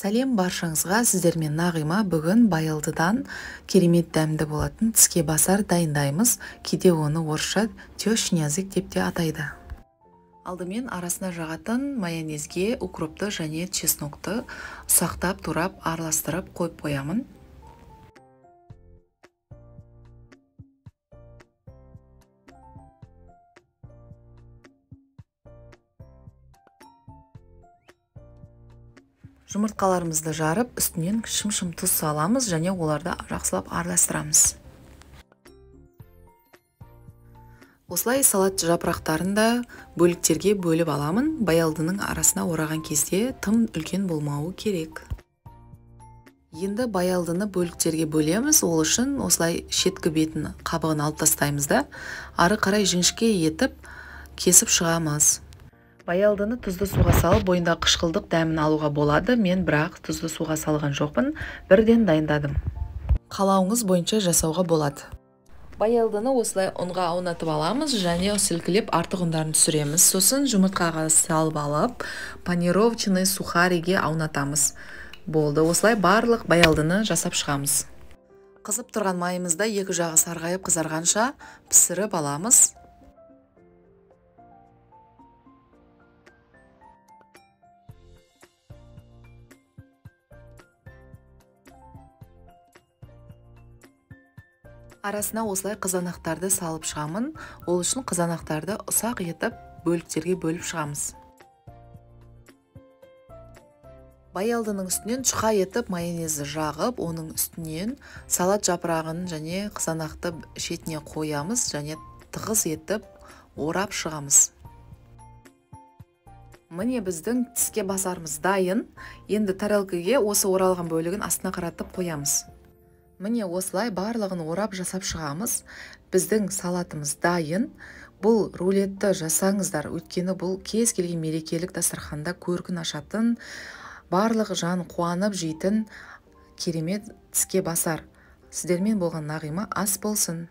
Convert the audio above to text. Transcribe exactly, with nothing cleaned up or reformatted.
Сәлем баршаңызға, сіздермен Нағима. Бүгін Байылдыдан керемет дәмді болатын тіске басар дайындаймыз. Кейде оны орысша тёшнязик деп те атайды. Алдымен арасына жағатын майонезге укропты және чеснокты сақтап турап араластырып қойып қоямын. Жұмыртқаларымызды жарып, үстінен шым-шым тұз саламыз және оларды жақсылап араластырамыз. Осылай салат жапырақтарын да бөліктерге бөліп аламын. Байылдының арасына ораған кезде тым үлкен болмауы керек. Енді байылдыны бөліктерге бөлеміз. Ол үшін осылай шеткі бетін қабығын алып тастаймыз да, ары қарай жіңішке етіп кесіп шығамыз. Байылдыны тұзды суға салып, бойында қышқылдық дәмін алуға болады. Мен бірақ тұзды суға салған жоқпын, бірден дайындадым. Қалауыңыз бойынша жасауға болады. Байылдыны осылай ұнға аунатып аламыз және сілкілеп артығындарын түсіреміз. Сосын жұмыртқаға салып алып, панировочный сухариге аунатамыз. Болды, осылай барлық байылдыны жасап шығамыз. Қызып тұрған майымызда екі жағы сарғайып қызарғанша пісіріп аламыз. Арасына осылай қызанақтарды салып шығамын. Ол үшін қызанақтарды ұсақ етіп бөліктерге бөліп шығамыз. Байылдының үстінен жұқа етіп майонезді жағып, оның үстінен салат жапырағын және қызанақты шетіне қоямыз және тығыз етіп орап шығамыз. Міне біздің тіске басарымыз дайын. Енді тарелкеге осы оралған бөлігін астына қаратып қоямыз. Міне осылай барлығын орап жасап шығамыз. Біздің салатымыз дайын. Бұл рулетті жасаңыздар, өткені бұл кез келген мерекелік дастарханда көркін ашатын, барлық жан қуанып жейтін керемет тіске басар. Сіздермен болған Нағима ас болсын.